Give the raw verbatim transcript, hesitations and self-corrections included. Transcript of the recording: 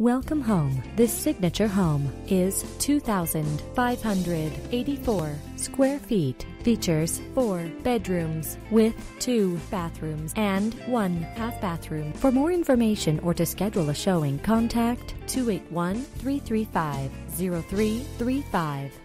Welcome home. This signature home is two thousand five hundred eighty-four square feet. Features four bedrooms with two bathrooms and one half bathroom. For more information or to schedule a showing, contact two eight one, three three five, zero three three five.